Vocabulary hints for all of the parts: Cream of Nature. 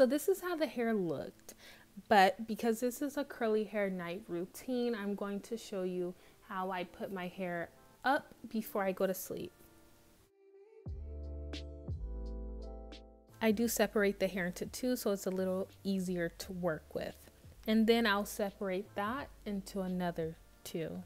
So this is how the hair looked, but because this is a curly hair night routine, I'm going to show you how I put my hair up before I go to sleep. I do separate the hair into two, so it's a little easier to work with. And then I'll separate that into another two.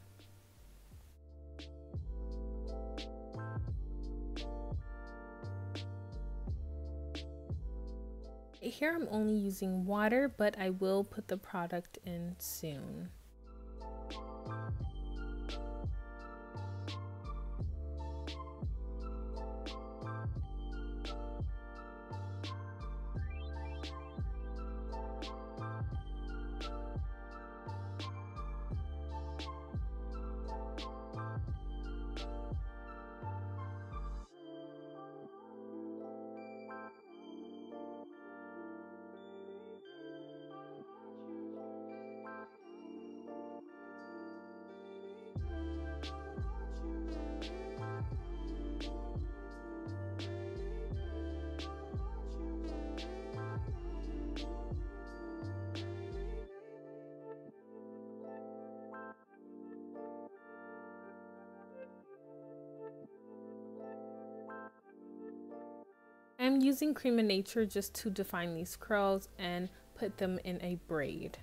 Here I'm only using water, but I will put the product in soon. I'm using Cream of Nature just to define these curls and put them in a braid.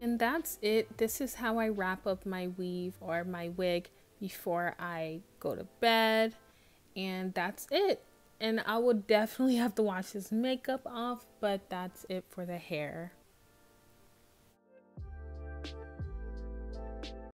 And that's it. This is how I wrap up my weave or my wig before I go to bed. And that's it. And I would definitely have to wash this makeup off, but that's it for the hair.